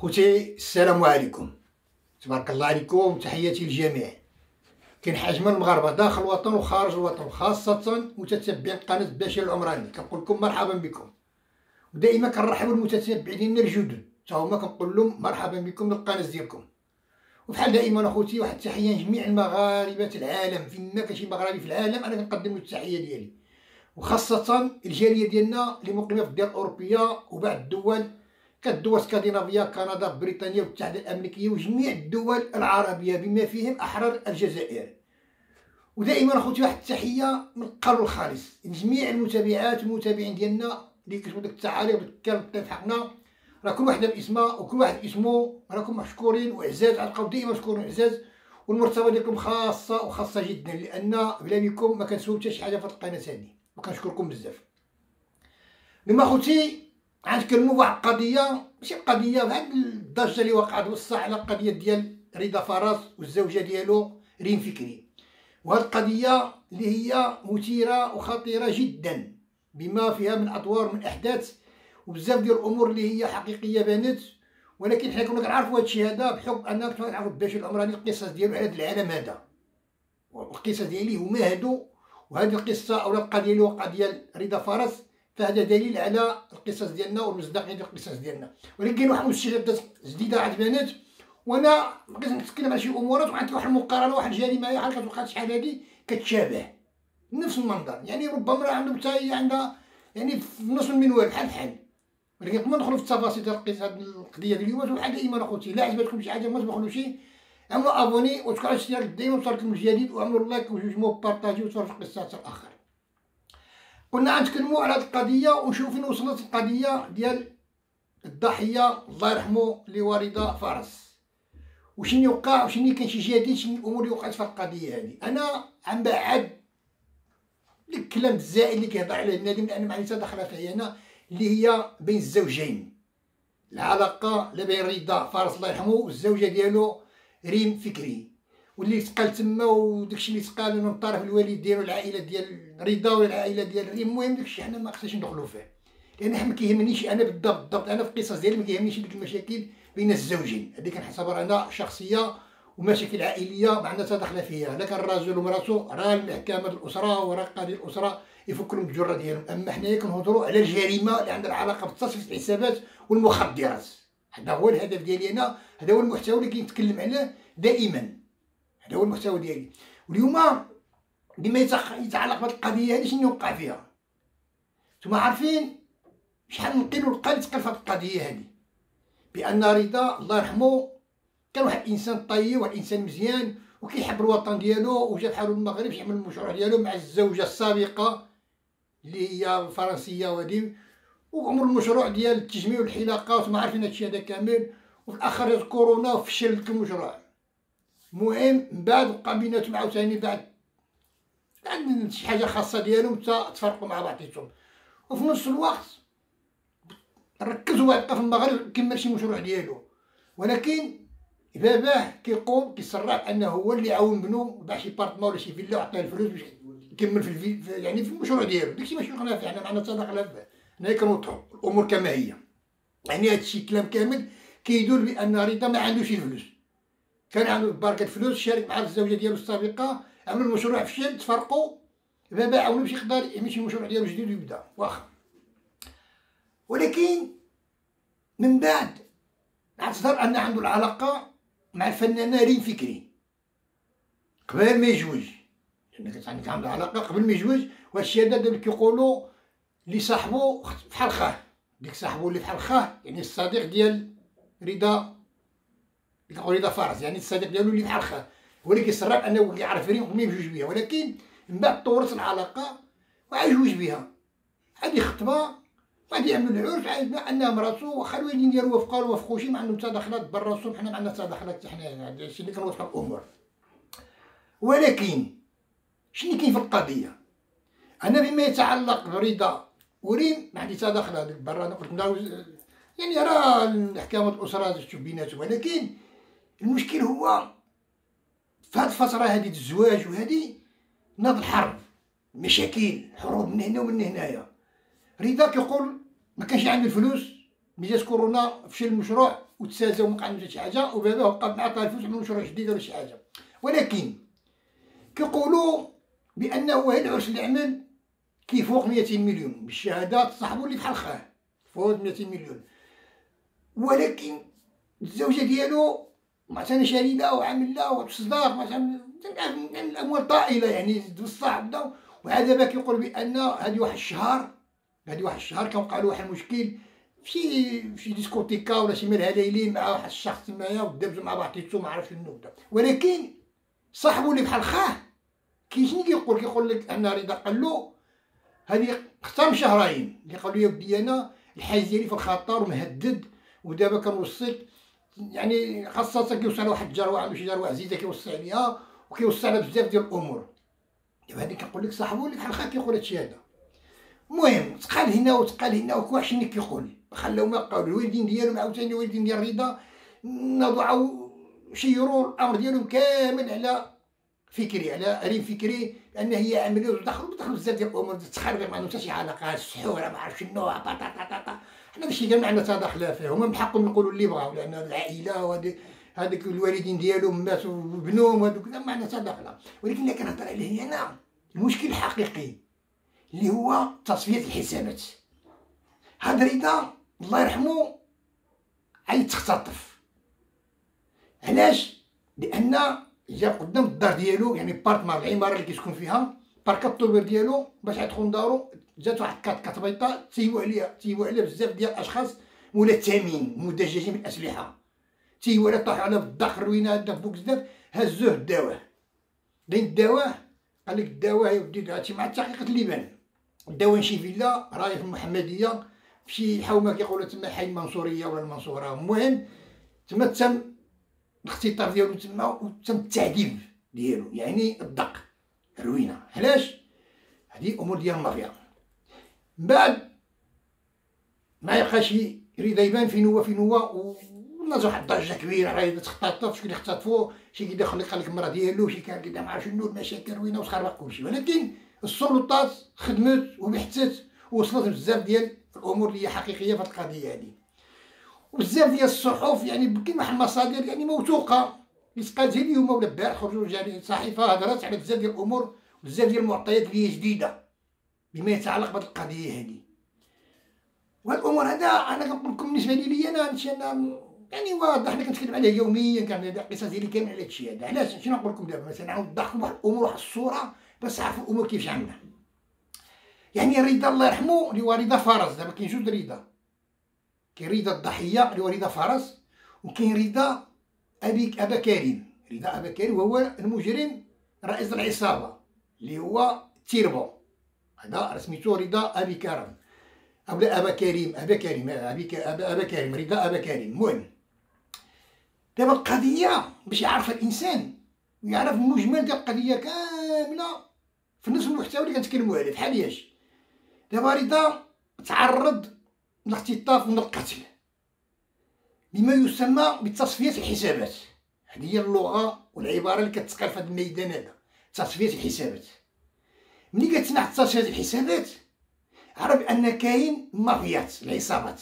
خوتي السلام عليكم، تبارك الله عليكم، تحياتي للجميع. كنحاجم المغاربه داخل الوطن وخارج الوطن، خاصه متتبعين قناه باشير العمراني، كنقول لكم مرحبا بكم. ودائما كنرحبوا بالمتتبعين ديالنا الجدد، حتى هما كنقول لهم مرحبا بكم للقناه ديالكم. وبحال دائما اخوتي واحد التحيه لجميع المغاربه العالم، فين ما كان شي مغربي في العالم انا كنقدم له التحيه ديالي، وخاصه الجاليه ديالنا اللي مقيمه في الدول الاوروبيه وبعض الدول كالدول الاسكندنافيه، كندا، بريطانيا والمتحده الامريكيه وجميع الدول العربيه بما فيهم احرار الجزائر. ودائما اخوتي واحد التحيه من القلب الخالص لجميع المتابعات والمتابعين ديالنا اللي كتبوا ديك التعاليق وكتكلموا في حقنا، راكم واحد باسمه وكل واحد اسمه، راكم مشكورين وعزاز، غتبقاو دائما مشكورين وعزاز، والمرتبه ديالكم خاصه وخاصه جدا، لان بلا بكم ما كنسولو حتى شي حاجه في القناه هذه، وكنشكركم بزاف. لما اخوتي غنتكلموا بواحد القضيه، ماشي قضيه بهاد الضجه اللي وقعت بصح على القضيه ديال رضا فرس والزوجه ديالو ريم فكري، وهاد القضيه اللي هي مثيره وخطيره جدا بما فيها من اطوار من احداث وبزاف ديال الامور اللي هي حقيقيه بانت، ولكن حنا كنا كنعرفوا هادشي هذا بحكم اننا كنا كنعرفوا باشير العمراني القصص ديالو على هاد العالم هذا، والقصص ديالي هما هادو، وهاد القصه او القضيه اللي وقعت ديال رضا فرس فهذا دليل على القصص ديالنا والمصداقيه ديال القصص ديالنا. ولكن كاين واحد المستجدات جديده عاد بانات، وانا بغيت نتكلم على شي امورات وعندي واحد المقارنه واحد الجريمه هي حال كتوقع شحال هادي كتشابه نفس المنظر، يعني ربما راه عندهم حتى هي عندها يعني في نص المنوال بحال بحال. ولكن قبل ما ندخلو في التفاصيل ديال القصه هاد القضيه ديال اليوم، بحال دائما اخوتي لا عجبتكم شي حاجه ما تبخلوش، عملوا ابوني وتفعلوا الاشتراك ديما وصلكم الجديد، وعملوا لايك وجوج مو بارطاجيو وتفرجوا القصه الاخر. كنا غنتكلموا على هاد القضيه ونشوفوا فين وصلت القضيه ديال الضحيه الله يرحمه اللي هو رضا فرس، وشنو وقع وشنو كان شي جديد، شنو الامور اللي وقعت في القضيه هذه. انا عم بعد ديك الكلام الزائد اللي كيهضر عليه النادي، لان معني داخله في عيانا اللي هي بين الزوجين، العلاقه لا بين رضا فرس الله يرحمه والزوجه ديالو ريم فكري، واللي تقال تما وداكشي اللي تقال من طرف الوالدين والعائله ديال رضا والعائله ديال ريم. المهم داكشي حنا ما خصناش ندخلو فيه، لان حنا ما كيهمنيش انا بالضبط، انا في القصص ديالي ما كيهمنيش ديك المشاكل بين الزوجين، هذه كنحسبها انا شخصيه ومشاكل عائليه مع الناس داخله فيها. لكن الراجل ومراته راه المحكمه الاسره وراه قاضي الاسره يفك لهم الجره ديالهم، اما حنايا كنهضروا على الجريمه اللي عندها العلاقه بالتصفيه الحسابات والمخدرات. هذا هو الهدف ديالي انا، هذا هو المحتوى اللي كنتكلم عليه دائما، هذا هو المحتوى ديالي. واليوم بما يتعلق بهاد القضيه هادي شنو وقع فيها، نتوما عارفين شحال من قيل والقال تقال في هاد القضيه هادي، بان رضا الله يرحمه كان واحد الانسان طيب واحد الانسان مزيان وكيحب الوطن ديالو، وجا بحالو المغرب يعمل المشروع ديالو مع الزوجه السابقه اللي هي فرنسيه وهادي، وعمر المشروع ديال التجميع والحلاقات ما عارفين هادشي هذا كامل، وفي الاخر جات كورونا وفشل داك المشروع. المهم من بعد وقع بيناتهم عاوتاني بعد شي حاجه خاصه ديالهم حتى تفرقوا مع بعضياتهم، وفي نفس الوقت ركز هو يبقى في المغرب كيكمل شي مشروع ديالو، ولكن باباه كيقوم كيصرح بانه هو اللي عاون بنو باع شي بارطما ولا شي فيلا وعطاه الفلوس باش يكمل في المشروع ديالو. داكشي ماشي خلاف، يعني معنا صدق لا، هنايا كنوضحوا الامور كما هي، يعني هادشي كلام كامل كيدل بان رضا ما عندوش الفلوس، كان عنده بركة فلوس شارك مع الزوجة ديالو السابقة، عملوا المشروع فشل تفرقوا، بابا عاونو باش يقدر يمشي المشروع ديالو جديد ويبدا واخا. ولكن من بعد اعتذر أن عنده العلاقة مع الفنانة ريم فكري قبل ما يجوج، لأن كانت عنده علاقة قبل ما يجوج، وهادشي هذا دابا كيقولو لصاحبو فحال خاه، ديك صاحبو اللي فحال خاه يعني الصديق ديال رضا رضا فرس، يعني الصديق ديالو اللي بحال خاه، هو اللي كيصرى بانه كيعرف ريم وما يجوج بها. ولكن من بعد طورت العلاقه وعاد يجوج بها، عاد يخطبها وعاد يعمل العرس، عاد انها مراتو واخا الوالدين ديالو وافقوا له وافقوا شي ما عندهم حتى دخلات برا الصوم، حنا ما عندنا حتى دخلات، حنا هادشي اللي كنوضحوا الامور. ولكن شنو كاين في القضيه؟ انا بما يتعلق برضا وريم ما عندي حتى دخله هذيك برا، انا قلت يعني راه حكامه الاسره شتو بيناتهم. ولكن المشكل هو في هاد الفترة هادي الزواج وهادي ناض الحرب، مشاكل حروب من هنا ومن هنايا. رضا كيقول ما كانش عندي الفلوس ملي جات كورونا فشل المشروع وتسازا وما كان حتى شي حاجه، وبابا وقف مع طالفوس من مشروع جديد ولا شي حاجه. ولكن كيقولوا بانه هذا العرس اللي عمل كيفوق 200 مليون بالشهادات، صاحبو اللي بحال خاه فوق 200 مليون. ولكن الزوجه ديالو مثلا شاري لها وعامل لها وتصداق مثلا الاموال طائله يعني بصح بداو. وهذا باك يقول بان هذه واحد الشهر، هذه واحد الشهر كان وقع له واحد المشكل شي ديسكوتيكا ولا شي مال هلايلين مع واحد الشخص تمايا ودابزو مع بعضيتو ما عرفش النبذه. ولكن صاحبو اللي بحال خاه كيجي كيقول لك ان رضا قال له هذه اختام شهرين اللي قالوا لي بدي انا الحيز ديالي في الخطر ومهدد، ودابا كنوصيك يعني خاصه كيوصل على واحد الجروه عندو شي جروه عزيزه كيوصي عليها وكيوصي على بزاف ديال الامور. دابا هذيك كنقول لك صاحبو اللي بحال خاه كيقول هادشي هذا. المهم تقال هنا وتقال هنا وكواحشني كيقول خلاو ما بقاو الوالدين ديالهم عاوتاني الوالدين ديال رضا نضعوا شيروا الامر ديالهم كامل على فكري على ريم فكري، لان هي عمليه ودخلوا بزاف ديال الامور تخربق ما عندهم حتى شي علاقه السحوره ما عرفتش شنو بطاطا. حنا ماشي كاع ما عندنا حتى دخله فيه، هما من حقهم يقولوا اللي بغاو لان العائله هذيك الوالدين ديالهم ماتوا وبنوهم هذوك ما عندنا حتى دخله. ولكن اللي كنهضر عليه هنا المشكل الحقيقي اللي هو تصفيه الحسابات. هاد رضا الله يرحمه عيتختطف، علاش؟ لان جا قدام الدار ديالو يعني بارتمار العماره اللي كيسكن فيها بارك الطوبير ديالو باش عيدخل لدارو، جات واحد كات بيطاء تيهوا عليها بزاف ديال الاشخاص مولا الثمين مدججين بالاسلحه، تيهوا على طاحوا على بالدخ روينا هذا فوق بزاف، هزوه داوه دين داوه قال لك الداوه يودي هادشي مع التحقيقات اللي بان داوه شي فيلا راهي في المحمديه شي حومه كيقولوا تما حي المنصوريه ولا المنصوره. المهم تما تم الاختطاف ديالو تما وتم التعذيب ديالو يعني الدق الروينه، علاش؟ هذه امور ديال المافيا. من بعد ما يبقاش رضا يبان فين هو وناض واحد الضجه كبيره راه تختطف شكون اختطفوه شي كي داخل قال لك المراه ديالو شي كان كدا ما عرف شنو المشاكل روينه وخربق كلشي. ولكن السلطات خدمت وبحثت ووصلت بزاف ديال الامور اللي هي حقيقيه في القضيه هذه، وبزاف ديال الصحف يعني كاين واحد المصادر يعني موثوقه لسقات اليوم ولا البارح خرجوا جاري صحيفه هضرات على بزاف ديال الامور بزاف ديال المعطيات اللي هي جديده بما يتعلق بهذه القضيه هذه. وهاد الامور هذا انا كنقول لكم بالنسبه لي انا يعني واضح انا كنتكلم عليه يوميا كنعمل القصه ديالي كامل على هادشي هذا. علاش نمشي نقول لكم دابا مثلا نعاود نوضح لكم واحد الامور واحد الصوره باش تعرفوا الامور كيفاش عامله. يعني رضا الله يرحمه اللي هو رضا فرس، دابا كاين جوج رضا، كاين رضا الضحيه اللي هو رضا فرس وكاين رضا أبا كريم. رضا أبا كريم هو المجرم رئيس العصابه اللي هو التيربون، هذا رسميتو رضا أبا كريم اولا أبا كريم رضا أبا كريم. المهم دابا القضيه باش يعرف الانسان ويعرف المجمل ديال القضيه كامله في نفس المحتوى اللي كنتكلموا عليه بحال ياش. دابا رضا تعرض للاختطاف والقتل بما يسمى بتصفيه الحسابات، هذه هي اللغه والعباره اللي كتقال في هذا الميدان هذا تصفيه الحسابات. ملي كتسمع تصفيه الحسابات عرف ان كاين مافيات العصابات،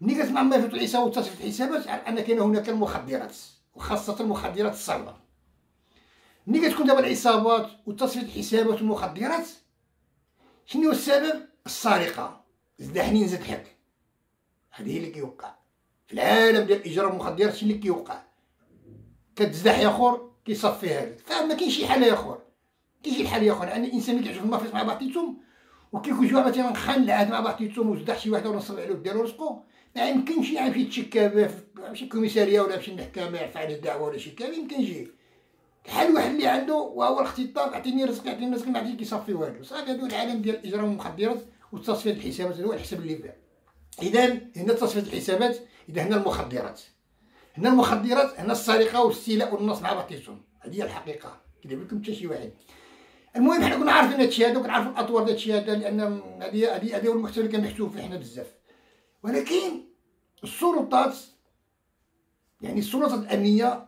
ملي كتسمع مافيات العصابات وتصفيه الحسابات عرف ان كاين هناك المخدرات وخاصه المخدرات الصلبه. ملي كتكون دابا العصابات وتصفية الحسابات والمخدرات شنو هو السبب؟ السرقه، زدحني زد حق، هذه هي اللي كيوقع في العالم ديال الاجرام والمخدرات. شنو اللي كيوقع؟ كتزدح ياخور كيصفيها لك، فما كاين شي حل ياخور، كاين شي حل ياخور ان الانسان ملي كيعجب المافيات مع بعضيتهم وكيكون جوج مثلا خان العهد مع بعضيتهم وزدح شي واحد ونصب عليه ودار رزقو ما يمكنش يعرف يتشكى في شي كوميساريه ولا في شي محكمه يرفع عليه دعوه ولا شي كلام يمكن يجي بحال واحد اللي عنده وهو الاختطاف اعطيني رزق ما عرفتش كيصفي والو. صافي هادو العالم ديال الاجرام والمخدرات وتصفيه الحسابات هو الحساب اللي بان. اذا هنا تصفيه الحسابات، اذا هنا المخدرات، هنا المخدرات، هنا السرقه والاستيلاء والنصب مع بعضياتهم، هذه هي الحقيقه كيدير لكم حتى شي واحد. المهم حنا كنا عارفين هادشي هذا وكنعرفوا الاطوار ديال هادشي هذا لان هذه هو المحتوى اللي كنحتووا فيه حنا بزاف. ولكن السلطات يعني السلطات الامنيه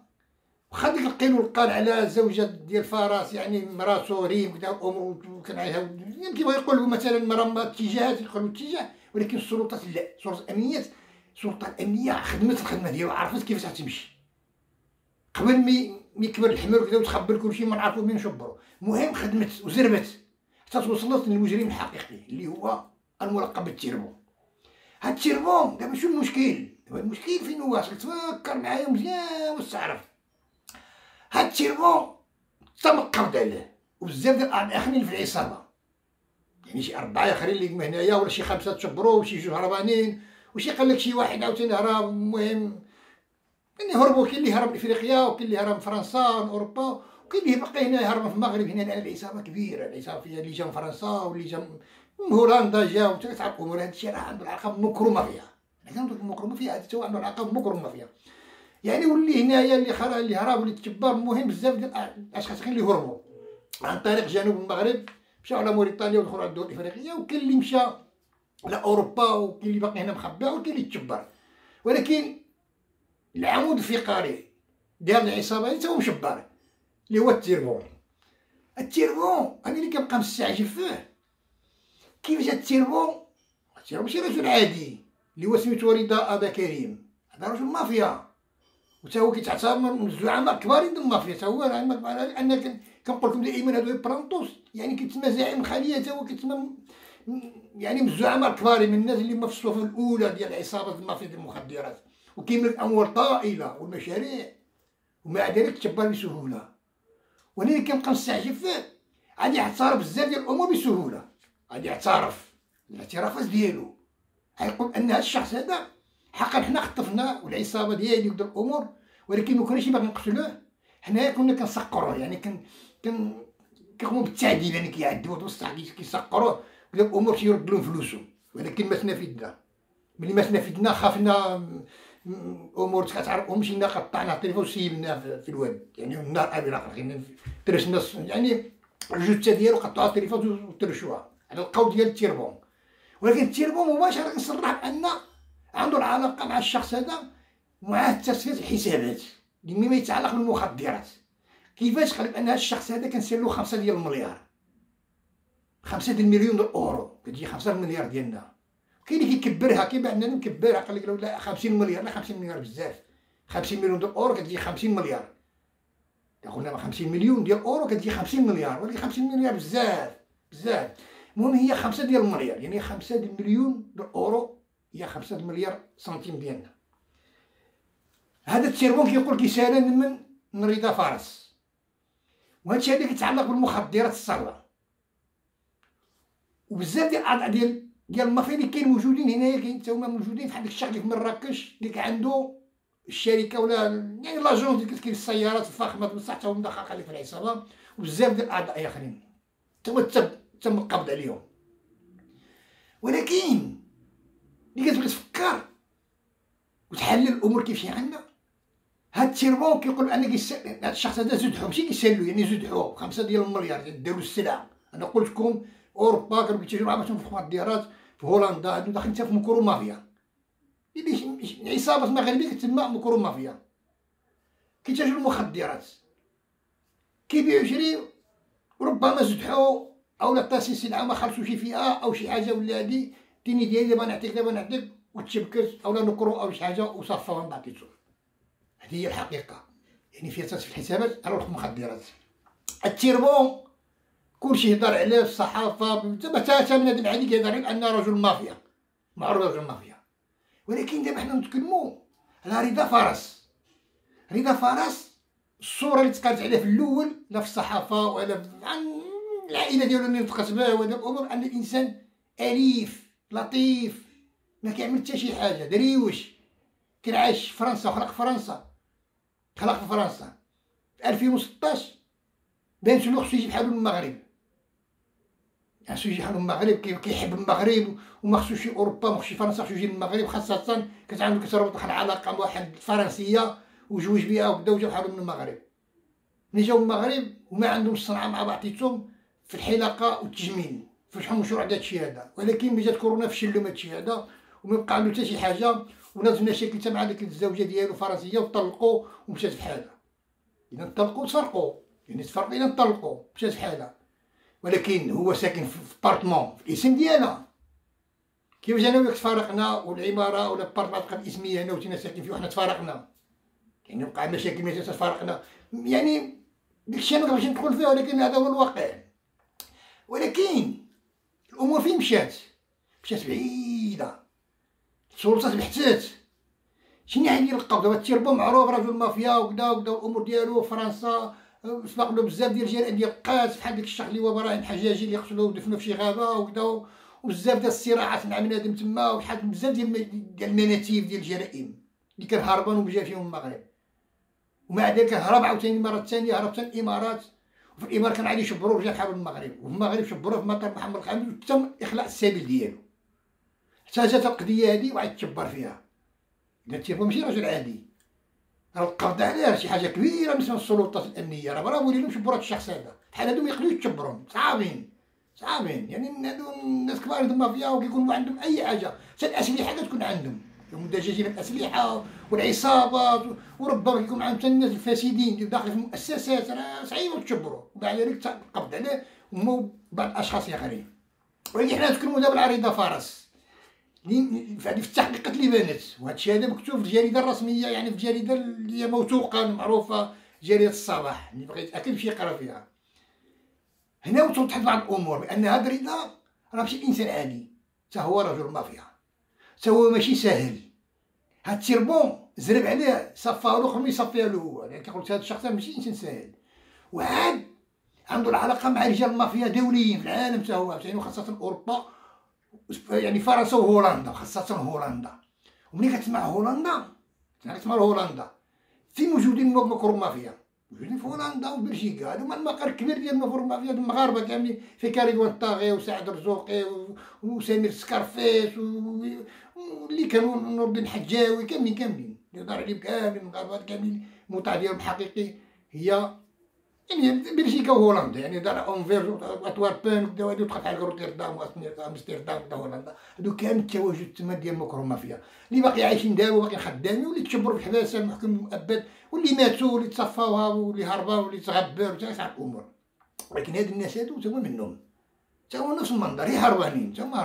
واخا ديك القيل والقال على الزوجه ديال فراس يعني مراتو ريم كدا الامور وكنعيها كيبغي يقول مثلا مرام اتجاهات يقولوا اتجاه. ولكن السلطات لا، السلطات الامنيات السلطه الامنيه خدمت الخدمه ديالها وعرفت كيفاش غتمشي قبل مي كبر الحمار وكذا وتخبل كلشي ما نعرفو مين نشبرو. المهم خدمت وزربت حتى توصلت للمجرم الحقيقي اللي هو الملقب بالتيربون. هاد التيربون دابا شنو المشكل؟ دابا المشكل فين هو؟ خاصك تفكر معايا مزيان وتعرف. هاد التيربون تم القبض عليه وبزاف ديال الاخرين في العصابه، يعني شي 4 اخرين اللي هما هنايا ولا شي 5 تشبروا وشي 2 هربانين وشي قال لك شي واحد عاوتاني هرب. المهم يعني هربوا، كاين اللي هرب لافريقيا وكاين اللي هرب فرنسا واوروبا وكاين اللي باقي هنا يهرب في المغرب هنا، لان العصابه كبيره، العصابه فيها اللي جا من فرنسا واللي جا من هولندا جاو تعرف الامور. هذا الشيء راه عنده العلاقه بالمكرمه فيها، كنقول لك المكرمه فيها، هذا هو عنده العلاقه بالمكرمه فيها، يعني واللي هنايا اللي خرا اللي هرب اللي تشبر. المهم بزاف ديال الاشخاص كاين اللي هربوا عن طريق جنوب المغرب مشاو على موريتانيا ودخلوا على الدول الافريقيه، وكاين اللي مشى لاوروبا وكاين اللي باقي هنا مخبع وكاين اللي تشبر. ولكن العمود الفقري ديال العصابه حتى هو مشبر اللي هو التيربون. التيربون انا اللي كنبقى مستعجب فيه كيفاش التيربون. التيربون ماشي رجل عادي اللي هو سميتو رضا أبا كريم، هذا رجل مافيا وتا هو كيتعتبر من الزعماء الكبارين ديال المافيا. تا هو لان كنقول لكم دائما هادو برانطوس يعني كيتسمى زعيم الخليه، تا هو كيتسمى يعني من الزعماء الكبارين، من الناس اللي هما في الصفوف الاولى ديال العصابات المافيا ديال المخدرات، وكيملك اموال طائله والمشاريع ومع ذلك تشبر بسهوله. وانا اللي كنبقى مستعجب فيه غادي يعترف بزاف ديال الامور بسهوله، غادي يعترف الاعترافات ديالو غيقول ان هذا الشخص هذا حقا حنا خطفناه والعصابه ديالي وديال الامور، ولكن ما كناش باغي نقتلوه، حنايا كنا كنسقروه يعني كنقوموا بالتعذيب، يعني كيعذبوه بصح كيسقروه وديال الامور كيردوا لهم فلوسهم. ولكن ما تنافدنا، ملي ما تنافدنا خافنا امور كتعرفهم، مشينا قطعنا التليفون وسيبناه في الواد يعني النهار ابيض اخر ترشنا يعني الجثه ديالو قطعوا التليفون وترشوها على القول ديال التيربون. ولكن التيربون مباشره كنصرح بان عنده العلاقه مع الشخص هذا ومعاه تسفيت الحسابات مما يتعلق بالمخدرات. كيفاش؟ قال بان هذا الشخص هذا كنسير له 5 ديال المليار، 5 ديال المليون الاورو كتجي 5 مليار ديالنا. كاين اللي كيكبرها كيباع لنا مكبرها قال لك لا 50 مليار، لا 50 مليار بزاف، 50 مليون ديال الاورو كتجي 50 مليار، قلنا 50 مليون ديال الاورو كتجي 50 مليار، ولكن 50 مليار بزاف بزاف. المهم هي 5 ديال المليار يعني 5 مليون ديال الاورو هي 5 مليار سنتيم ديالنا. هذا التيربون كيقول كيسالان من رضا فارس، وهادشي هذا كيتعلق بالمخدرات الساره وبزاف ديال الاعضاء ديال المافيا اللي كاين موجودين هنايا، كاين حتى هما موجودين بحال داك الشخص اللي في مراكش اللي عنده الشركه ولا يعني لاجونس اللي كتكير السيارات الفاخمه بصح حتى هو مدخل عليه في العصابه، وبزاف ديال الاعضاء اخرين تم القبض عليهم. ولكن اللي كتبغي تفكر وتحلل الامور كيفاش عندنا، هاد التيربون كيقول انا هاد الشخص هذا زدحو ماشي كيسالو يعني زدحو 5 ديال المليار داروا السلعه. انا قلت لكم اوروبا كانوا كيتجمعوا معاهم في المخدرات في هولندا، هادو داخلين حتى في مكرو مافيا، يعني عصابات مغربيه كتسمى مكرو مافيا، كيتاجروا المخدرات كيبيعوا يشريوا وربما زدحو اولا طاسي سلعه ما خلصوا شي فئه او شي حاجه ولا هادي تيني ديالي دابا نعطيك وتشبكرت اولا نكرو او شي حاجه وصافا ومن بعد كيتشوف. هذه هي الحقيقه يعني فيها تصفية الحسابات على المخدرات. التيربون كلشي يهضر عليه في الصحافه تبتاتا من هذا العادي كيهضر عليه ان رجل مافيا معروف رجل مافيا، ولكن دابا حنا نتكلمو على رضا فرس. رضا فرس الصوره اللي تقالت عليه في الاول لا في الصحافه ولا عن العائله ديالو اللي نطقت بها وهذا الامور، ان الانسان اليف لطيف ما كيعمل حتى شي حاجه دريوش، كان عايش في فرنسا وخلق في فرنسا، خلق في فرنسا في 2016 بان شنو خصو يجي بحالو المغرب، خصو يجي بحالو المغرب كيحب المغرب وما خصوش اوروبا ما خصوش فرنسا، خصو يجي للمغرب خاصه كتعامل كتربط واحد العلاقه مع واحد الفرنسيه وجوج بها وبداو جاو بحالو من المغرب. ملي جاو المغرب وما عندهمش صنعه مع بعضيتهم في الحلاقه والتجميل فتحوا مشروع داك الشيء هذا، ولكن ملي جات كورونا فشلوا هاد الشيء هذا وما بقى عندو حتى شي حاجه وناض مشاكل حتى مع ديك الزوجه ديالو فرنسيه وطلقوا ومشات بحالها، اذا طلقوا وسرقوا يعني تفرق الى نطلقوا مشات حالها. ولكن هو ساكن في بارتمون في الاسم ديالها كيفاش انا وياك تفارقنا والعماره ولا البرمطقه الاسميه انا وانتينا ساكنين فيه وحنا تفارقنا، يعني وقع مشاكل ملي تفارقنا، يعني داكشي انا مابغيتش ندخل فيه، ولكن هذا هو الواقع. ولكن الامور فين مشات بعيده، السلطات بحثات شنو يعني القبض. دابا التيربون معروف رجل المافيا وكذا وكذا الامور ديالو فرنسا، سبق له بزاف ديال الجرائم ديال القتل بحال داك الشخص اللي هو براهين حجاجي اللي قتلوه ودفنوه في شي غابه وكذا، وبزاف ديال الصراعات مع بنادم تما، وحال بزاف ديال المناتيف ديال الجرائم اللي كان هربان ومجا فيهم المغرب، ومع ذلك هرب عاوتاني المره الثانيه، هرب حتى الامارات، وفي الامارات كان عاد يشبروه ورجع بحال المغرب، وفي المغرب شبروه في مطار محمد الخامس وتم اخلاء السبيل ديالو، حتى جات القضيه هذه وعاد تشبر فيها. إذا التيربون ماشي راجل عادي، راه القبض عليه شي حاجه كبيره بالنسبه للسلطات الامنيه، راه برافو ليهم شبروا هاد الشخص هذا، بحال هادو ميقدروش يتشبرهم، صعابين يعني هادو الناس كبار ديال المافيا وكيكونوا عندهم اي حاجه، حتى الاسلحه كتكون عندهم، المدججين بالاسلحه والعصابات، وربما كيكون عندهم حتى الناس الفاسدين اللي داخل في المؤسسات، راه صعيب تشبروا، وبعد ذلك القبض عليه ومو بعض الاشخاص اخرين. ولكن حنا نتكلموا دابا على رضا فرس في التحقيقات اللي بانت، وهذا الشيء هذا مكتوب في الجريده الرسميه، يعني في الجريده اللي هي موثوقه معروفه جريده الصباح، اللي بغيت اكل باش يقرا فيها. هنا وتوضحت بعض الامور بان هذا رضا راه ماشي انسان عادي، حتى هو رجل مافيا، حتى هو ماشي ساهل. هاد التيربون زرب عليه صفاه له خليه يصفيها له هو، يعني كيقول هذا الشخص ماشي انسان ساهل، وعاد عنده العلاقه مع رجال المافيا دوليين في العالم حتى هو، يعني خاصه اوروبا، يعني فرنسا وهولندا، خاصة هولندا. وملي كتسمع هولندا كتسمع هولندا في موجودين مكرو مافيا، موجودين في هولندا وبلجيكا، هادو هما المقر الكبير ديال مكرو مافيا، المغاربة كاملين في كاريدوان الطاغي وسعد رزوقي وسمير سكارفيس واللي كانوا نور الدين الحجاوي كاملين اللي دار عليهم كاملين المغاربة كاملين، الموطع ديالهم الحقيقي هي يعني بلجيكا وهولندا، يعني دار اونفير اطوار بان وكدا، وهادي وتقطع روتردام وامستردام وكدا هولندا، هادو كامل التواجد تما ديال مكرو مافيا اللي باقي عايشين دابا باقي خدامين، واللي تشبروا في الحباسه المحكوم المؤبد، واللي ماتوا واللي تصفاوها واللي هربوا واللي تغبروا حتى صعب الامور. ولكن هاد الناس هادو تما منهم تما نفس المنظر، هي هربانين تما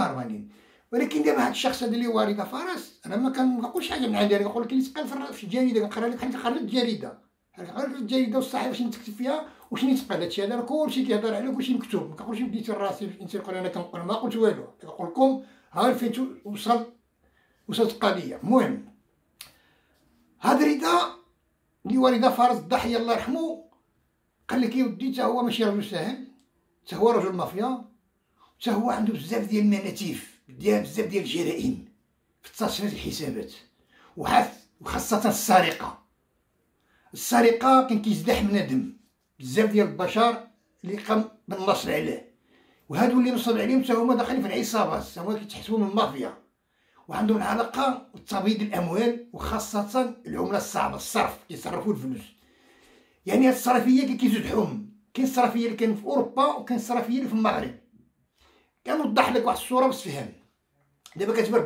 هربانين. ولكن دابا هاد الشخص هذا اللي هو رضا فرس، انا ما كنقولش حاجه من عندي، انا كنقول لك اللي تقال في الجريده كنقرا لك بحال قريت الجريده، غير الجريده والصحيفه شنو تكتب فيها وشنو تقال. هادشي هذا راه كلشي كيهضر عليه وكلشي مكتوب، ما كنقولش بديت راسي باش انت تقول انا كنقول، ما قلت والو، كنقول لكم ها فين وصلت القضيه. المهم هاد رضا اللي هو رضا فرس الضحيه الله يرحمه، قال لك يا ودي حتى هو ماشي رجل ساهل، حتى هو رجل مافيا، حتى هو عنده بزاف ديال المناتيف ديال بزاف ديال الجرائم في تصفيات الحسابات، وخاصه السرقه كان كيزدح من الدم بزاف ديال البشر اللي قام بالنصر عليه، وهادو اللي نصب عليهم حتى هما داخلين في العصابات، حتى هما كيتحسبوا من المافيا وعندهم العلاقه بتبييض الاموال، وخاصه العمله الصعبه الصرف، كيصرفوا الفلوس، يعني هاد الصرفيه اللي كيزدحوهم، كاين الصرفيه اللي كاين في اوروبا وكاين الصرفيه اللي في المغرب. كنوضح لك واحد الصوره باش تفهم. دابا كتبان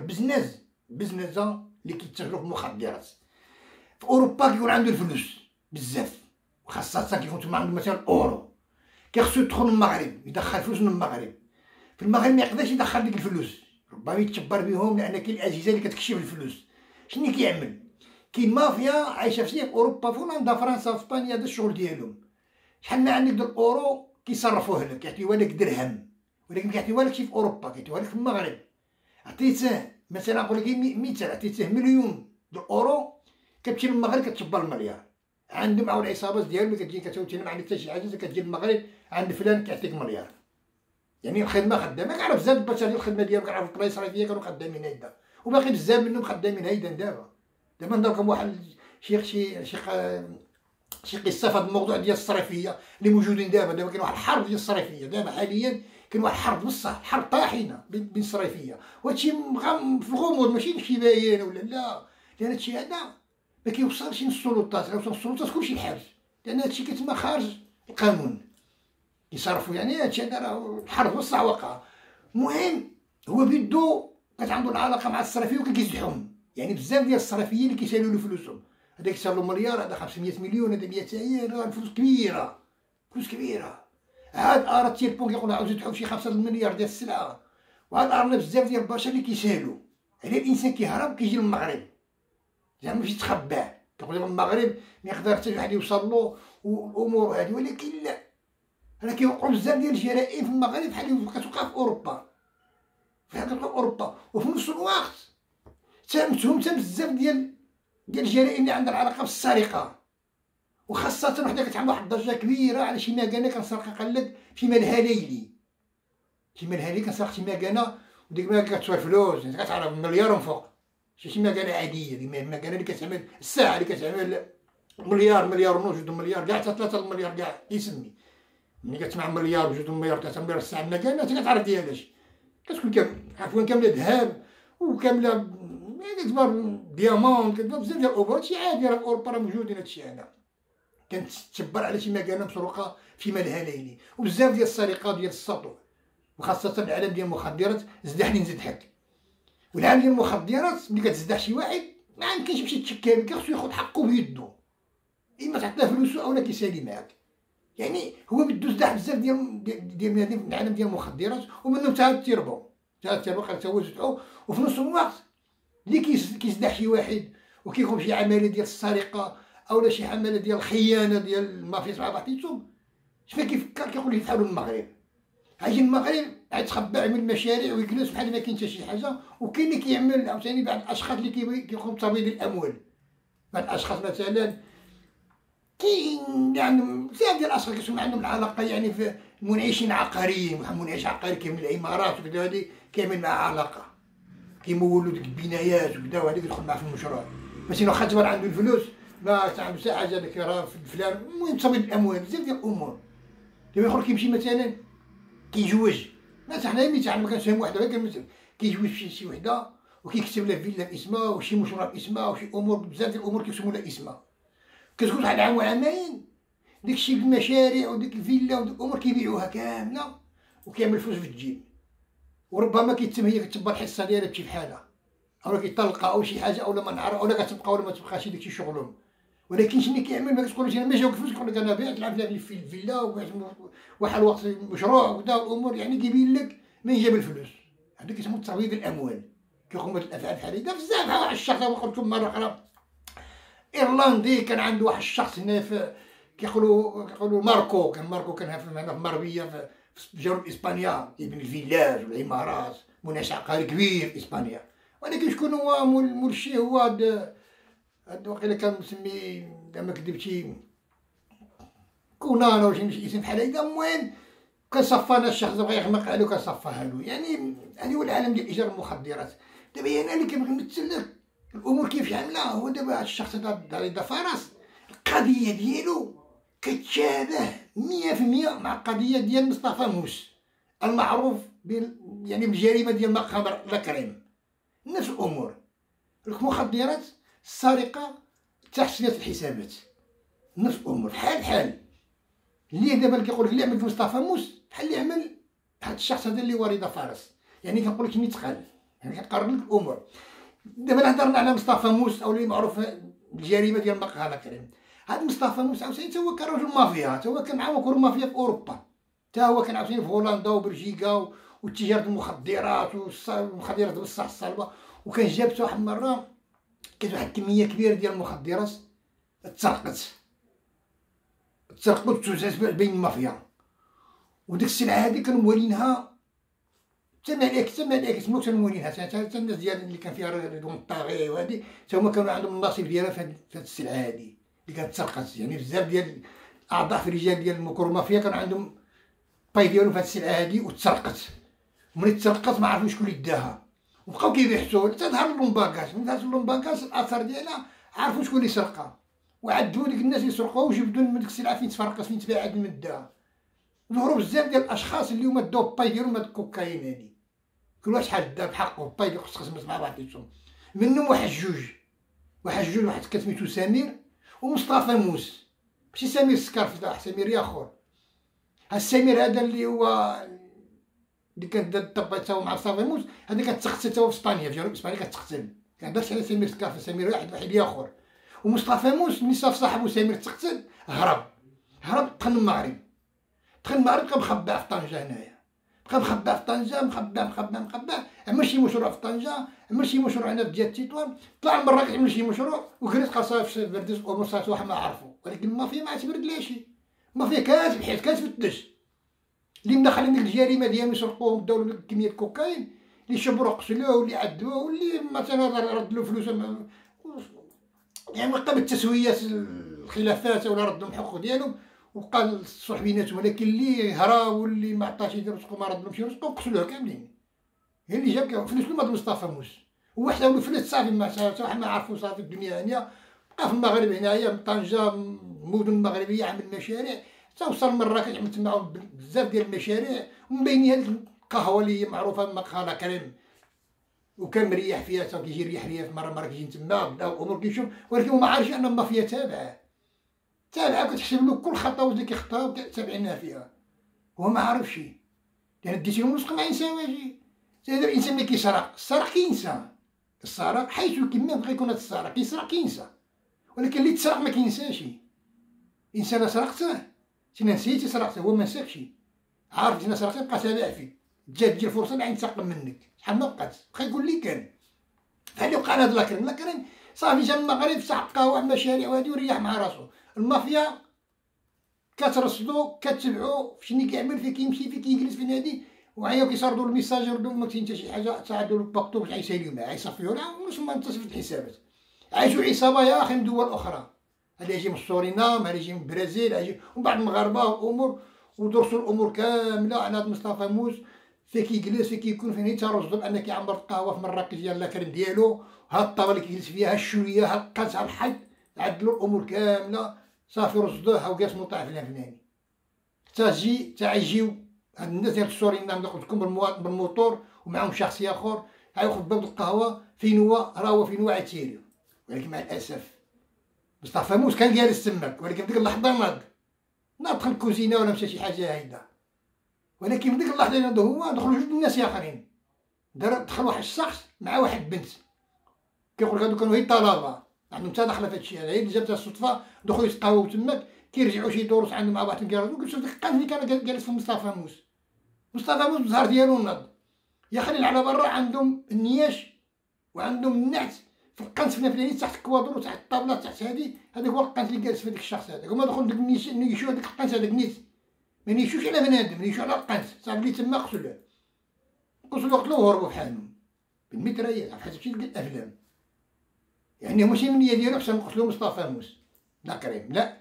بزنازه اللي كيتاجروا في المخدرات في اوروبا، كيكون عنده الفلوس بزاف، وخاصه كيكون تما عنده مثلا اورو، كيخصو يدخل المغرب يدخل فلوس من المغرب، في المغرب ما يقدرش يدخل ديك الفلوس، ربما يتشبر بهم لان كاين الاجهزه اللي كتكشف الفلوس. شنو كيعمل؟ كاين مافيا عايشه في اوروبا، في هولندا فرنسا اسبانيا، هذا الشغل ديالهم. شحال ما عندك ديال الاورو كيصرفوه لك، كيعطيوه لك درهم، ولكن كيعطيوه لك شي في اوروبا، كيعطيوه لك في المغرب. عطيته مثلا نقول لك مثال، عطيته مليون ديال الاورو، كتمشي للمغرب كتشبر المليار، عندهم او العصابات ديالهم كتجي كتوتي ما عندك حتى شي حاجه، كتجي للمغرب عند فلان كيعطيك مليار. يعني الخدمه خدامه، كنعرف بزاف البشر ديال الخدمه ديالهم، كنعرف البلايص راه فيا كانوا خدامين هيدا، وباقي بزاف منهم خدامين هيدا دابا نضرب لكم واحد شي قصه في هذا الموضوع ديال الصرفيه اللي موجودين دابا كاين واحد الحرب ديال الصرفيه دابا حاليا، كاين واحد الحرب بصح، حرب طاحنه بين الصرفيه، وهادشي في الغموض ماشي شي باين ولا لا، لان هادشي هذا ما كيوصلش للسلطات، لو وصل للسلطات كلشي حارج، لان هادشي كيتما خارج القانون يصرفوا، يعني هادشي هذا راه الحرب بصح وقع. المهم هو بيدو كانت عنده العلاقه مع الصرافيه وكيزحهم، يعني بزاف ديال الصرافيين اللي كيسالوا له فلوسهم، هذا كيسالو مليار، هذا 500 مليون، هذا 200 مليون، راه فلوس كبيره عاد. التيربون كيقول عاوز يدفعوا شي 5 مليار ديال السلعه، وهذا عرضنا بزاف ديال البشر اللي كيسهلوا على الانسان كيهرب كيجي للمغرب زعما باش يتخباه، كيقول لهم المغرب ما يقدر حتى واحد يوصل له والامور هذه، ولكن لا راه كيوقعوا بزاف ديال الجرائم في المغرب بحال اللي كتوقع في اوروبا، بحال كتوقع في اوروبا، وفي نفس الوقت تهمتهم حتى بزاف ديال الجرائم اللي عندها علاقه بالسرقه، وخاصه وحده كتعمل واحد الضجه كبيره على شي مكانه كنسرق اقلد في مالها ليلي، شي مالها ليلي كنسرق شي مكانه وديك المكانه كتسوى فلوس كتعرف مليار وفوق، شي مكانه عاديه ديك المكانه اللي كتعمل الساعه اللي كتعمل مليار مليار ونص 2 مليار كاع حتى 3 مليار كاع يسمي، ملي كتسمع مليار و2 مليار 3 مليار الساعه المكانه انت كتعرف ديالاش، كتكون عفوا كامله ذهب وكامله كتبان ديامون كتبان بزاف ديال الامور، هادشي عادي راه في اوروبا راه موجودين هادشي هذا، كنتتبر على شي مكانه مسروقه في مالها ليلي، وبزاف ديال السرقات ديال السطو وخاصه العالم ديال المخدرات زدحني نزدحك، والعالم ديال المخدرات ملي كتزدح شي واحد ما يمكنش يمشي يتشكى بك، خصو ياخد حقه بيدو، اما تعطيه فلوسو اولا كيسالي معاك، يعني هو بده زدح بزاف ديال العالم ديال المخدرات، ومنهم تاع التيربون، تاع التيربون قال توا زدحو، وفي نفس الوقت اللي كيزدح شي واحد وكيقوم شي عمليه ديال السرقه اولا شي عمليه ديال الخيانه ديال المافيا مع بعضيتهم، شفا كيفكر كيقول لك تحاولوا المغرب، عاجي المغرب غيتخبى يعمل المشاريع ويجلس بحال ما كاين حتى شي حاجه، وكاين اللي كيعمل عاوتاني بعض الاشخاص اللي كيقوم بتبييض الاموال، بعض الاشخاص مثلا كاين عندهم بزاف ديال الاشخاص كيكون عندهم العلاقه يعني في منعشين عقاريين، واحد منعش عقاري كيعمل العمارات وكذا هادي كيعمل معاه علاقه، كيمولوا ديك البنايات وكذا وهذا كيدخل معاه في المشروع، ماشي خاطر عنده الفلوس ما تعمل حتى حاجه هذاك راه فلان، المهم تبييض الاموال بزاف ديال الامور، دابا اخر كيمشي مثلا كيجوج، مثلا حنا مثال ما كانش فيهم واحد غير كان كيجوج شي وحده وكيكتب لها فيلا باسمها وشي مشروع باسمها وشي امور بزاف ديال الامور كيكتبوا لها اسمها، كتكون واحد العام وعامين داكشي المشاريع وديك الفيلا وديك الامور كيبيعوها كامله وكيعمل فلوس في الجيب، وربما كيتم هي كتبقى الحصه ديالها بشي بحالها اولا كيطلقها او شي حاجه اولا ما نعرف اولا كتبقى ولا ما تبقاش داكشي شغلهم، ولكن شنو كيعمل ما كتقولش انا ما جاوك الفلوس كيقول لك انا بعت العام في الفيلا واحد الوقت مشروع وكذا الامور، يعني كيبين لك من جاب الفلوس، هذا كيسمو ترويض الاموال، كيقوم بهاد الافعال بحال هكا بزاف. واحد الشخص قلت لكم مره اخرى ايرلندي كان عنده واحد الشخص هنا في كيقولوا ماركو، كان ماركو كان هنا في ماربيا في جنوب اسبانيا يبني الفيلاج والعمارات منعش عقاري كبير في اسبانيا، ولكن شكون هو مرشي هو هاد واقيلا كان مسمي زعما كدبتي كونان ولا شي اسم بحال هكا، المهم كصفانا الشخص بغا يغمق عليه كصفاها له، يعني هو العالم ديال إيجار المخدرات. دابا انا اللي كنمثل لك الامور كيف عامله، هو دابا هاد الشخص هذا رضا فرس القضيه ديالو كتشابه 100% مع القضيه ديال مصطفى موس المعروف يعني بالجريمه ديال مقام لكريم، نفس الامور المخدرات السرقه تحسينات الحسابات، نفس الامور حال اللي دابا كيقول لك اللي عمل مصطفى موس بحال اللي عمل هاد الشخص هذا اللي هو رضا فرس، يعني كنقول لك متقال، يعني كتقرر لك الامور. دابا هضرنا على مصطفى موس او اللي معروف بالجريمه ديال مقهى لكريم، هاد مصطفى موس عاوتاني تا هو كان راجل مافيا، تا هو كان معاون المافيا في اوروبا، تا هو كان عاوتاني في هولندا وبلجيكا وتجاره المخدرات والمخدرات بصح الصلبه، وكان جاب حتى واحد المره كانت واحد الكميه كبيره ديال المخدرات تسرقت بين المافيا، وديك السلعه هادي كانوا مولينها تما عليك سموك تنولينها، حتى الناس ديال اللي كان فيها رضوان الطاغي وهادي تا هما كانوا عندهم النصيب ديالها في هاد السلعه هادي اللي كانت تسرقت، يعني بزاف ديال اعضاء في الرجال ديال المافيا كانوا عندهم باي ديالهم في هاد السلعه هادي وتسرقت، وملي تسرقت ما عرفوش شكون اللي داها وبقاو كيبيحثوا حتى ظهر اللومباكاج، من ظهر اللومباكاج الاثر ديالها عرفوا شكون اللي سرقها وعدوا ديك الناس اللي سرقوها وجبدوا من ديك السلعه فين تفرقت فين تباعت من داها، ظهروا بزاف ديال الاشخاص اللي هما داو الباي ديالهم هاد الكوكايين هادي، كل واحد شحال دا بحقه الباي اللي خص تخدم مع بعضياتهم، منهم واحد جوج واحد كان سميتو سمير ومصطفى موس، ماشي سمير السكرف سمير ياخور، ها سمير هذا اللي هو اللي كانت الطبات تاعو مع مصطفى موس، هذا كتقتل تاعو في اسبانيا في جنوب اسبانيا كتقتل، كنهضرش على سمير السكرف، سمير واحد ياخور، ومصطفى موس ملي شاف صاحبو سمير تقتل هرب دخل المغرب، بقى مخبى في طنجة هنايا، بقى مخبى في طنجة، مخبى، عمل شي مشروع في طنجة، عمل شي مشروع هنا في جهة تطوان، طلع من مراكش عمل شي مشروع وكريت قصاية في بردس أمور صارت واحد ما عرفو، ولكن ما فيه ما تبرد لا شي، ما فيه كاس بحيث كاس في الدش، اللي مدخلين ديك الجريمة ديالهم يسرقوهم داو لهم كمية الكوكايين، اللي شبروه قتلوه واللي عدوه واللي مثلا ردلو فلوسهم يعني بقى بالتسويات الخلافات ولا ردهم الحقوق ديالهم وبقى الصحبينات، ولكن اللي هراو واللي ما عطاش يدير رزقو ما ردلهمش رزقو قتلوه كاملين، هي اللي جاب فلوس كلهم هاد مصطفى موس، هو حتى ولو فلوس صافي ما صراحة ما عرفو صافي الدنيا هانية، بقى في المغرب هنايا من طنجة المدن المغربية عمل مشاريع، تا وصل مراكش عملت معاهم بزاف ديال المشاريع، ومن بينها القهوة اللي هي معروفة بمقهى لكريم وكان مريح فيها تا كيجي يريح ليا في مره كيجي تما بداو امور كيشوف، ولكن هو ما عارفش ان المافيا تابعه كتحسب له كل خطوه اللي كيخطاها تابعينها فيها، هو ما عارفش لان ديتي له الرزق ما ينساوهاش، تيدير الانسان ملي كيسرق السرق كينسى، السرق حيث كما بغى يكون هذا السرق كيسرق كينسى، ولكن اللي تسرق ما كينساش، انسان سرقته تنسيتي سرقته هو ما نساكش، عارف انا سرقتي بقى تابع فيه، تجي الفرصه باش ينتقم منك شحال ما بقات، بقى يقول لي كان فهادي وقع لهاد لكريم، لكريم صافي جا من المغرب سحق قهوة مشاريع وهادي وريح مع راسو، المافيا كترصدو كتبعو فشني كيعمل فين كيمشي فين كيجلس فين هادي، وعياو كيسردو الميساجر دوم ما كاين حتى شي حاجة تعادو الباكتو باش عيساليو معاه يصفيو لها ونص انتصف الحسابات، عاشو عصابة يا أخي من دول أخرى، هادا يجي من سورينام، هادا يجي من البرازيل، هادا يجي من بعض المغاربة وأمور، ودرسو الأمور كاملة على هاد مصطفى موس فين كيجلس فين كيكون فين هي ترصد بان كيعمر القهوه في مراكش ديال لاكريم ديالو، هاد الطاوله اللي كيجلس فيها، هاد الشويه، هاد القاس، هاد الحد، عدلو الامور كامله صافي رصدوها وجالس مطاع فلان فلاني، حتى جي حتى يجيو هاد الناس ديال سورينام اللي قلت لكم بالموتور ومعاهم شخص اخر غياخد باب القهوه فين هو راه هو فين هو عتيريو، ولكن مع الاسف مصطفى موس كان جالس تماك، ولكن ديك اللحظه ناض دخل الكوزينه ولا مشى شي حاجه هايده، ولكن في ديك اللحظه اللي هو دخلوا جوج الناس اخرين، دخل واحد الشخص مع واحد بنت كيقول لك هادو كانوا هي طلبه عندهم حتى دخله في هادشي، هي اللي جابتها الصدفه، دخلوا يتقاووا تماك كيرجعوا شي دروس عندهم مع بعضهم كيردوا، كتشوف ديك القنت اللي كان جالس في مصطفى موس، مصطفى موس الزهر ديالو ناض يا خليل على برا، عندهم النياش وعندهم النعت في القنت فلان تحت الكوادور وتحت الطابله تحت هادي، هذاك هو القنت اللي جالس في ديك الشخص هذاك، هما دخلوا ديك نيشو هذيك القنت هذاك نيت منيشوش على بنادم، منيشو على القنت صافي اللي تما قتلوه، قتلوه وهربوا بحالهم بالمتريات على حسب شي ديال الافلام، يعني ماشي النية ديالو حتى نقتلو مصطفى موس لكريم، لا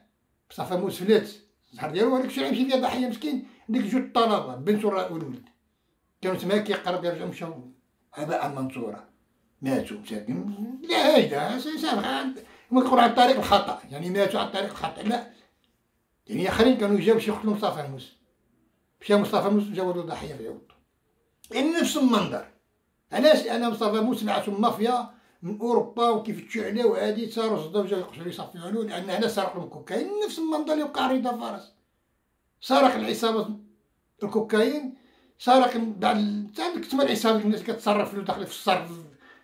مصطفى موس فلات الزهر ديالو، هذاك الشيء غيمشي فيه ضحيه مسكين، ديك جوج الطلبه بنت والولد كانوا تما كيقرب يرجعوا مشاو اباء منصوره ماتوا مساكين، لا هايده صافي كنقولوا على الطريق الخطا، يعني ماتوا على الطريق الخطا، لا يعني اخرين كانوا جاو باش يقتلوا مصطفى موس، مشى مصطفى موس جاو ضحيه في عوض، يعني نفس المنظر، علاش انا مصطفى موس مع المافيا من اوروبا وكيفتشوا عليه وهادي ترصدوا جاو يقتلوا يصفيوا له، لان هنا سرق لهم الكوكايين، نفس المنظر اللي وقع رضا فرس، سرق العصابات الكوكايين، سرق بعد تاع تما العصابات الناس كتصرف له داخل في الصرف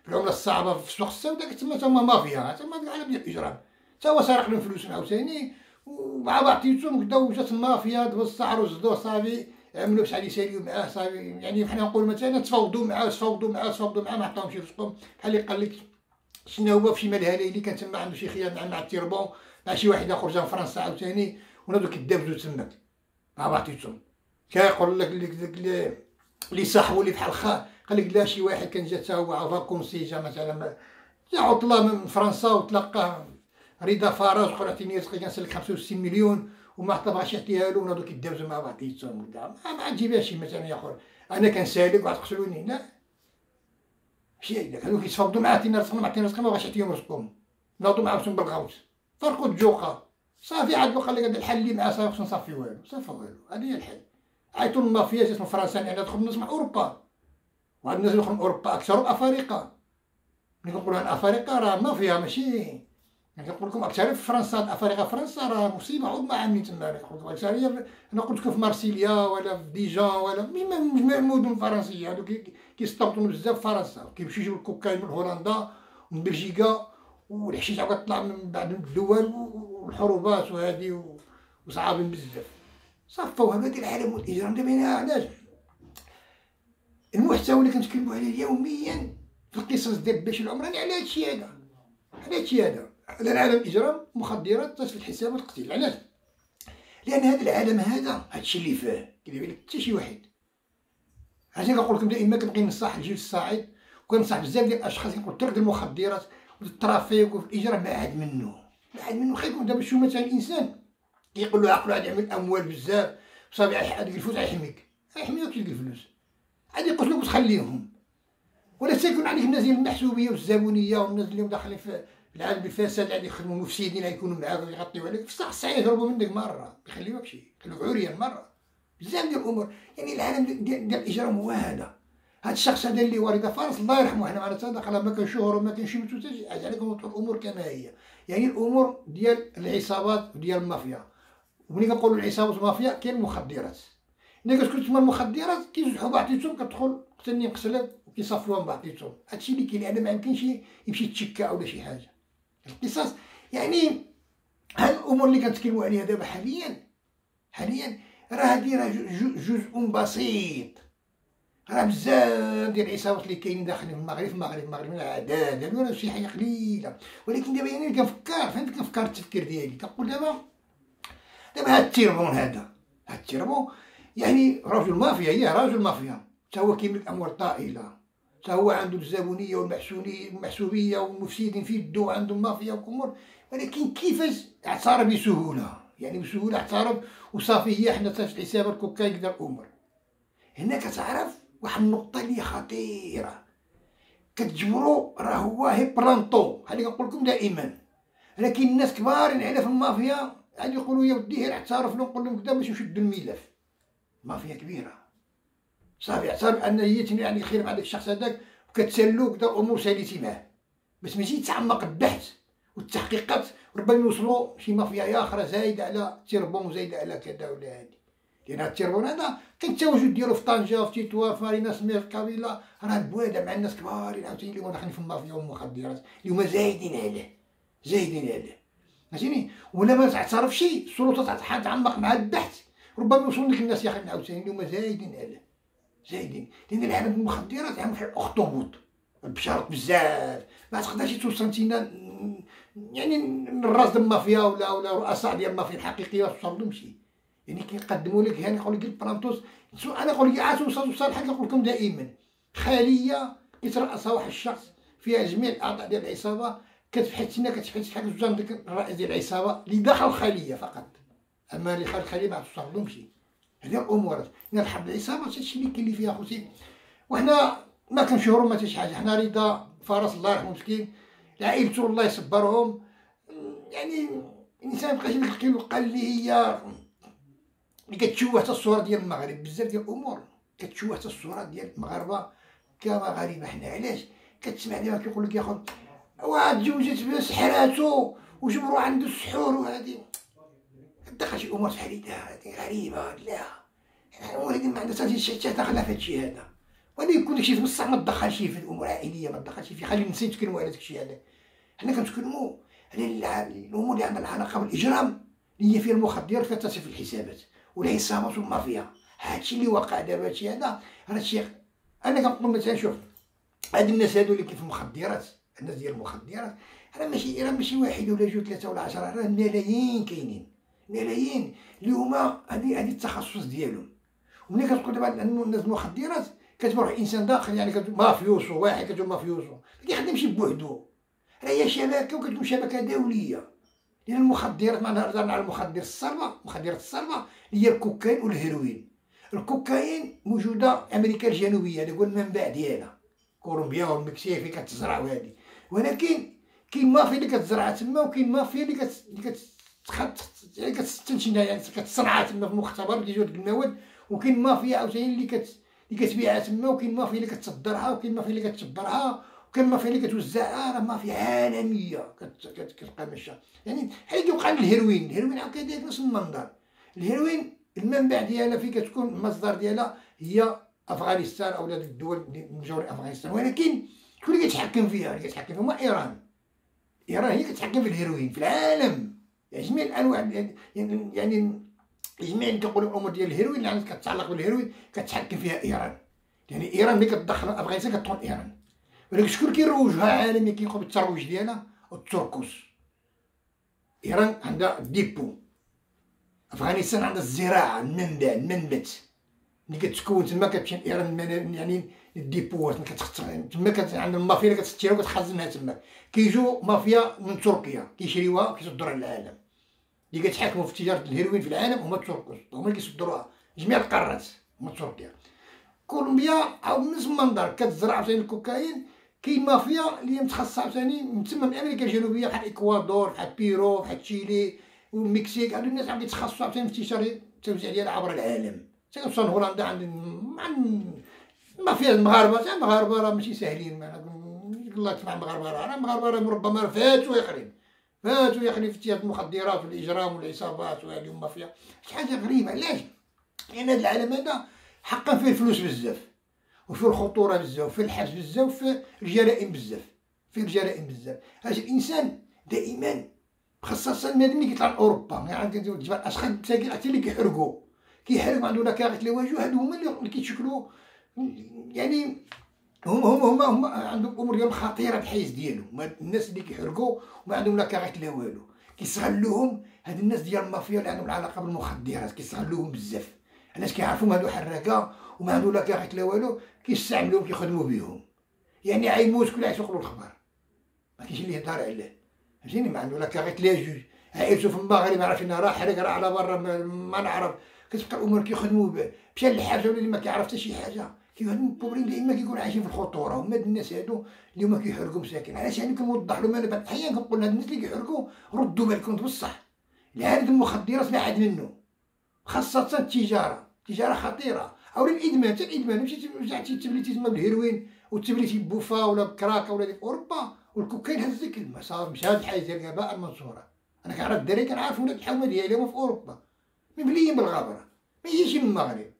في العمله الصعبه في السوق السوداء تما تما مافيا تما العالم ديال الاجرام، تا هو سرق لهم فلوسهم عاوتاني ومع بعضيتهم كدا، وجات المافيا دابا السعر وزدوه صافي عملوا بشحال يساليو معاه صافي، يعني حنا نقول مثلا تفاوضوا معاه ما عطاهمش رزقهم، بحال اللي قال لك شنو هو في مال هالي اللي كان تما عنده شي خيال مع التيربون مع شي واحد اخر جا من فرنسا عاوتاني، ونادو كدابزو تماك مع بعضيتهم، كيقول لك اللي صاحبو اللي بحال خا قال لك لا شي واحد كان جا تا هو فاكونسي جا مثلا جا عطله من فرنسا وتلقاه رضا فرس قال عطيني رزقي كنسلك 65 مليون وما عطاهاش عطيها له، ونادو كيدابزو مع بعضيتهم كاع ما تجيبهاش مثلا يا خور انا كنسالك وعاد تقتلوني، لا شي هادو كيتفاوضوا معاه عطينا رزقنا عطينا رزقنا ما بغاش يعطيهم رزقهم، ناضوا معاهم بالغوت فرقوا الجوقه صافي، عاد قال لك هذا الحل اللي معاه صافي خصنا نصفيو والو صافي والو، هذه هي الحل، عيطوا المافيا جات من فرنسا لان دخلوا الناس من اوروبا، وهاد الناس اللي دخلوا من اوروبا اكثرهم افارقه، ملي كنقولوا عن افارقه راه مافيا ماشي كنقول لكم اكثر في فرنسا الافارقه، فرنسا راه مصيبه عظمى عاملين تما، كنقول لكم انا قلت لكم في مارسيليا ولا في ديجان ولا مجموعه المدن الفرنسيه هادو كيستوطنوا بزاف في فرنسا، كيمشيو يجيبوا الكوكايين من هولندا ومن بلجيكا، والحشيش عاود طلع من بعض الدول والحروبات وهادي وصعابين بزاف، صافوا هادي العالم والاجرام دابا، علاش المحتوى اللي كنتكلموا عليه يوميا في القصص ديال باشير العمراني على هادشي هذا، على هادشي هذا، على العالم اجرام مخدرات تصفية حساب القتيل. علاش؟ لان هذا العالم هذا هادشي اللي فيه كيدير لك حتى شي واحد. عشان كنقول لكم دائما كنبقي نصح الجيل الصاعد وكنصح بزاف ديال الاشخاص كيقولوا ترك المخدرات والترافيك والاجرام ما عاد منه، ما عاد منه. خيكون دابا شو مثلا الانسان كيقول له عقلو عاد يعمل اموال بزاف بطبيعه الحال، ديك الفلوس غيحميك، غيحميك ديك الفلوس عاد يقتلوك وتخليهم. ولا سيكون عليك الناس ديال المحسوبيه والزبونيه والناس اللي داخلين في العالم بالفساد اللي يخدموا مفسدين غيكونوا معاك ويغطيو عليك، بصح الساعه يهربوا منك مره يخليوكش، يخلوك عريان مره. بزاف ديال الامور يعني العالم ديال الاجرام هو هذا. هاد الشخص هذا اللي هو رضا فرس الله يرحمه، حنا معنا صدق ما كان شهره ما كان شي متوتج، عليكم الامور كما هي، يعني الامور ديال العصابات وديال المافيا. وملي كنقولوا العصابات والمافيا كاين المخدرات، ملي كتكون تما المخدرات كيزحوا بعضيتهم، كتدخل قتلني نقتلك وكيصافيوها من بعضيتهم. هادشي اللي كاين، انا ما يمكنش يمشي يتشكى ولا شي حاجه. القصص يعني هاد الامور اللي كنتكلموا عليها دابا حاليا راه هادي راه جزء بسيط. راه بزاف ديال العصابات اللي كاينين داخلين في المغرب عدد، يعني راه شي حاجه قليله. ولكن دابا يعني كنفكر، فهمت، كنفكر التفكير ديالي، كنقول دابا هاد التيربون هذا، هاد التيربون يعني رجل مافيا، هي رجل مافيا، حتى هو كيملك اموال طائله، حتى هو عنده الزبونيه والمحسوبيه والمفسدين في يدو وعنده المافيا والامور. ولكن كيفاش اعترف بسهوله، يعني بسهوله اعترف وصافي هي حنا تاش حساب الكوكايين كدا الامور. هنا كتعرف واحد النقطه اللي خطيره، كتجبرو راه هو هيبرانطو، هادي كنقول لكم دائما. لكن الناس كبارين على في المافيا عاد يقولوا يا ودي غير اعترف له، نقول لهم كدا باش نشدو الملف. مافيا كبيره صافي، اعترف ان هي تنوي عليك الخير مع داك الشخص هذاك وكتسلو كدا امور ساليتي معاه، باش ماشي يتعمق البحث والتحقيقات ربما يوصلوا شي مافيا اخرى زايده على التيربون، زايده على كذا ولا هادي. لان التيربون هذا كان التواجد ديالو في طنجة، في تيتوا، في مارينا سمير، في كابيلا، راه بوادة مع الناس كبارين عاوتاني اللي هما داخلين في المافيا والمخدرات، اللي هما زايدين عليه، زايدين عليه، فهمتيني. ولا ما تعترفش السلطات تعمق مع البحث ربما يوصل لك الناس يا اخي عاوتاني اللي هما زايدين عليه، زايدين. لان العالم المخدرات عامل في الاخطبوط بشرط بزاف، ما تقدرش توصل انتينا يعني الراس ديال المافيا ولا رؤساء ديال المافيا الحقيقيه توصل لهم شي، يعني كيقدموا لك هاني يقول لك البرانطوس. انا نقول لك عاد توصل الحال، كنقول لكم دائما خاليه كيترأسها واحد الشخص فيها جميع الاعضاء ديال العصابه، كتبحث هنا كتبحث في حق الجان ديك الرئيس ديال العصابه اللي داخل الخليه فقط، اما اللي خارج الخليه ما توصل لهمش هذه الامور. يعني الحرب العصابه هادشي اللي كاين اللي فيها خوتي، وحنا ما كنشهروا ما حتى شي حاجه. حنا رضا فرس الله يرحمه مسكين، عائلته الله يصبرهم، يعني الانسان مابقاش يلقي له القليه اللي كتشوه حتى الصوره ديال المغرب. بزاف ديال الامور كتشوه حتى الصوره ديال المغاربه كمغاربه حنا. علاش كتسمع دابا كيقول لك يا خو واه تزوجت بسحراتو وجبروا عنده السحور، وهذه دخل شي امور بحال هذه غريبه. لا الولاد ما عندها حتى شي دخل في هادشي هذا، ولا يكون داكشي في بصح ما تدخلش في الامور العائليه، ما تدخلش في، خلي الناس يتكلموا على داكشي هذا. حنا كنتكلموا على الامور اللي عندها العلاقه بالاجرام اللي هي فيها المخدرات كتصف الحسابات والعصابات والمافيا. هادشي اللي واقع دابا هادشي هذا راه الشيخ، انا كنقول مثلا شوف هاد الناس هادو اللي كيف المخدرات، الناس ديال المخدرات راه ماشي واحد ولا جوج ثلاثه ولا 10، راه ملايين كاينين، ملايين اللي هما هادي التخصص ديالهم. وملي كتقول دابا الناس المخدرات كتروح انسان داخل يعني مافيوسو واحد، كتقول مافيوسو ما كيخدمش بوحدو، راه هي شبكه وكتكون شبكه دوليه. لان المخدرات معنا هضرنا على مخدرات الصلبه اللي هي الكوكايين والهيروين. الكوكايين موجوده امريكا الجنوبيه، هذا هو المنبع ديالها، كولومبيا والمكسيك فين كتزرع وهادي. ولكن كاين مافيا اللي كتزرع تما، وكاين مافيا اللي كتستنتجها يعني كتصنعها تما في المختبر وكيجيو ديك المواد، وكاين مافيا عاوتاني اللي كتبيعها تما، وكاين مافيا اللي كتصدرها، وكاين مافيا اللي كتشبرها، وكاين مافيا اللي كتوزعها. راه مافيا عالميه كتقامشها. يعني حيت كيوقع الهيروين عاوتاني نفس المنظر. الهيروين المنبع ديالها فين كتكون المصدر ديالها هي افغانستان او ديك الدول من جوار افغانستان، ولكن شكون اللي كيتحكم فيها؟ اللي كيتحكم فيها هو ايران هي كتحكم في الهيروين في العالم، يعني جميع الانواع، يعني جميع كنقولوا الامور ديال الهيروين اللي عندك كتتعلق بالهيروين كتحكم فيها ايران. يعني ايران ملي كتدخل افغانستان كتطون ايران، ولكن شكون كيروجها عالميا كيقوم بالترويج ديالها؟ التركوس. ايران عندها ديبو، افغانستان عندها الزراعه، المنبع، المنبت ملي كتكون تما كتمشي لايران، يعني الديبوات تما عندهم المافيا اللي كتستيرها وكتخزنها تما، كيجيو مافيا من تركيا كيشريوها وكيصدروها للعالم. اللي كتحكموا في تجاره الهيروين في العالم هما التركوس، هما اللي كيصدروها جميع القارات هما تركيا. كولومبيا عاود من نفس المنظر كتزرع عاوتاني الكوكايين، كاين مافيا اللي متخصصه عاوتاني من تما من امريكا الجنوبيه بحال الإكوادور بحال بيرو بحال تشيلي والمكسيك، هادو الناس عم يتخصصوا عاوتاني في انتشار التوزيع ديالها عبر العالم. تنوصل هولندا عند مافيا المغاربه، المغاربه راه ماشي ساهلين، الله يتبع المغاربه، راه المغاربه ربما فاتوا يقرين، فاتوا يقرين في تجاره المخدرات والاجرام والعصابات، وهذه المافيا شي حاجه غريبه. علاش؟ لان هذا العالم هذا حقا فيه الفلوس بزاف، وفيه الخطوره بزاف، وفيه الحبس بزاف، وفيه الجرائم بزاف، فيه الجرائم بزاف. هاد الانسان دائما خاصه ملي كيطلع لاوروبا، يعني كنديرو الجبال الاشخاص الساكنين حتى اللي كيحرقوا عندهم نكارات الوجه، هادو هما اللي كيتشكلوا، يعني هما عندهم امور ديالهم خطيره بحيث ديالو الناس اللي كيحرقوا وما عندهم لا كارت لا والو، كيستغلوهم هاد الناس ديال المافيا اللي عندهم العلاقه بالمخدرات، كيستغلوهم بزاف. علاش؟ كيعرفوهم هادو حراكه وما عندهم لا كارت لا والو، كيستعملوهم كيخدموا بيهم، يعني عيموت كل عيسوق له الخبر، ما كاينش اللي يهضر عليه، فهمتيني؟ ما عنده لا كارت لا جوج، عائلته في المغرب عرفنا راه حرق، راه على برا ما نعرف، كتبقى الامور كيخدموا به، مشى للحاجه ولا اللي ما كيعرف حتى شي حاجه، كيهضم البوبرين دائما كيكونوا عايشين في الخطوره، هما هاد الناس هادو اللي هما كيحرقوا مساكين. علاش يعني كنوضح لهم انا بعض الاحيان كنقول لهاد الناس اللي كيحرقوا ردوا بالكم بصح، العالم المخدرات بعد منه، خاصه التجاره، التجاره خطيره، او الادمان، حتى الادمان مشيتي رجعتي تبليتي تما بالهيروين وتبليتي بوفا ولا بكراكا ولا في اوروبا، والكوكايين هزك الماء صافي، مشى هاد الحاجه ديال الغباء المنصوره. انا كنعرف الدراري كنعرفهم ولاد الحومه ديالهم في اوروبا مبليين بالغابره، ما يجيش من المغرب،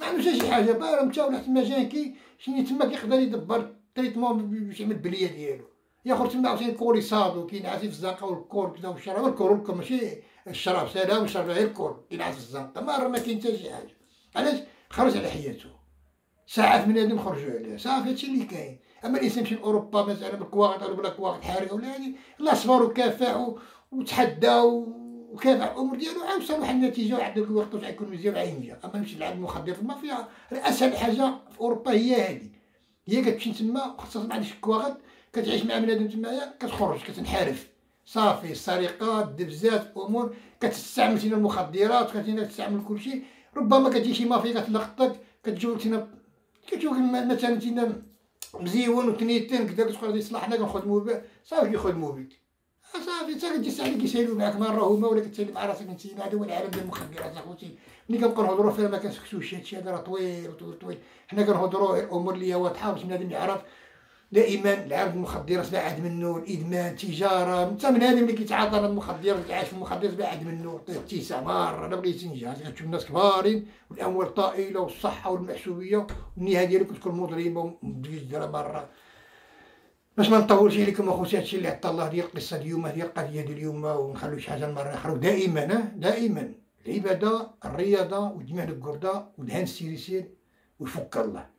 ما عندوش شي حاجه، باه مشى ولا تما جانكي شني تما كيقدر يدبر تريتمون باش يعمل البليه ديالو، ياخذ تما عاوتاني كوريصاد وكينعس في الزنقه والكور كذا والشراب، الكور ماشي الشراب سلام، الشراب غير الكور كينعس في الزنقه، ما كاين حتى شي حاجه. علاش؟ خرج على حياته، ساعات من هادو خرجوا عليه صافي، هادشي اللي كاين. اما الانسان مشي لأوروبا مثلا بالكواغط ولا بالكواغط حارقه ولا هادي، لا صبر وكافح وتحدى وكافع الامور ديالو، عا وصل لواحد النتيجه وعاد داك الوقت واش غيكون مزيان وعاين جا. اما نمشي نلعب المخدرات المافيا، اسهل حاجه في اوروبا هي هادي، هي كتمشي تما خاصة مع ديك الكواغط، كتعيش مع بنادم تمايا، كتخرج كتنحرف صافي، السرقات الدبزات امور، كتستعمل فينا المخدرات، كتستعمل كلشي. ربما كتجي شي مافيا كتلقطك كتجولك هنا، كتجولك مثلا انت مزيون وتنيتن كدا، كتقول هادي صلاحنا كنخدمو به صافي، كيخدمو بك صافي، حتى كتجي ساعه اللي كيسالو معاك مره هما ولا كتسالي مع راسك انت. هذا هو العالم ديال المخدرات اخوتي، ملي كنبقاو نهضرو فيها ما كنسكتوش، هادشي هذا راه طويل طويل طويل، حنا كنهضرو غير الامور اللي هي واضحه باش بنادم يعرف. دائما العالم المخدرات بعد منه، الادمان، التجاره، حتى من هذا اللي كيتعاطى المخدرات كيعيش في المخدرات بعد منه، التسع مره انا بغيت نجح، كتشوف الناس كبارين والاموال الطائله والصحه والمحسوبيه، والنهايه ديالو كتكون مظلمه ومدجره مره. باش ما نطولش عليكم اخوتي، هادشي اللي عطى الله ديال القصه اليوم، هذه القضيه ديال اليوم، ونخلو شي حاجه لمره اخرى. دائما دائما العباده، الرياضه، والجمع الكرده، ودهان السيريسين، ويفك الله.